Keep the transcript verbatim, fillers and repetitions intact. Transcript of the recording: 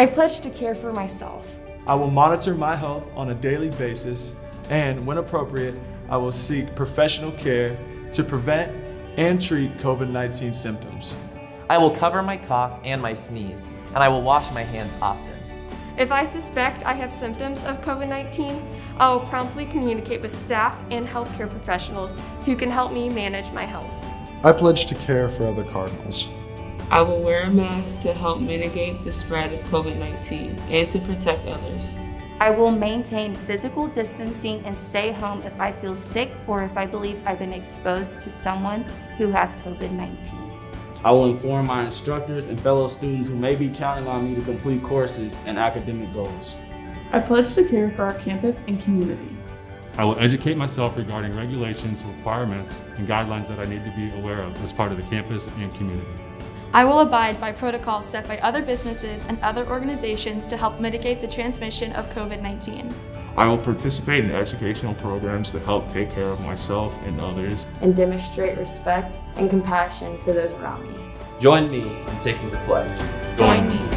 I pledge to care for myself. I will monitor my health on a daily basis, and when appropriate, I will seek professional care to prevent and treat COVID nineteen symptoms. I will cover my cough and my sneeze, and I will wash my hands often. If I suspect I have symptoms of COVID nineteen, I will promptly communicate with staff and healthcare professionals who can help me manage my health. I pledge to care for other Cardinals. I will wear a mask to help mitigate the spread of COVID nineteen and to protect others. I will maintain physical distancing and stay home if I feel sick or if I believe I've been exposed to someone who has COVID nineteen. I will inform my instructors and fellow students who may be counting on me to complete courses and academic goals. I pledge to care for our campus and community. I will educate myself regarding regulations, requirements, and guidelines that I need to be aware of as part of the campus and community. I will abide by protocols set by other businesses and other organizations to help mitigate the transmission of COVID nineteen. I will participate in educational programs to help take care of myself and others, and demonstrate respect and compassion for those around me. Join me in taking the pledge. Join me.